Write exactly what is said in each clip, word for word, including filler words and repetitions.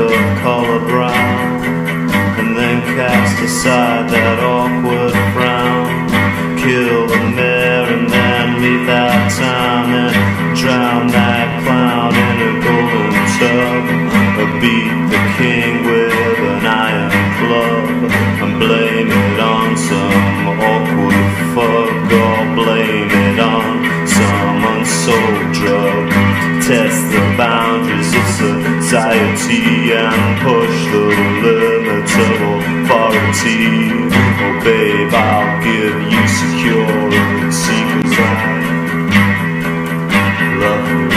of color brown, and then cast aside that awkward frown. Kill the mayor and then leave that town, and drown that clown in a golden tub, or beat the king with an iron club, and blame it on some awkward fuck, or blame it on some unsold drug. Test the boundaries of society and push the limits of authority. Oh babe, I'll give you security, 'cause I love you.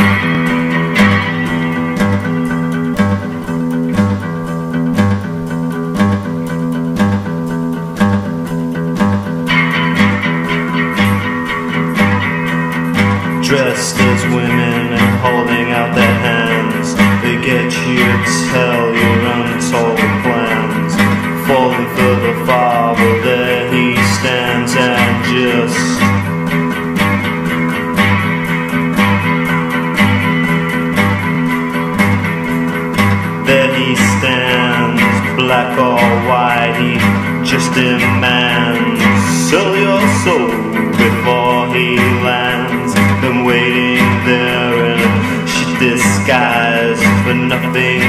Dressed as women and holding out their hands, they get you to tell your untold plans. Falling for the father, there he stands, and just there he stands, black or white, he just demands. Sell your soul before he lands. Been waiting there in a disguise for nothing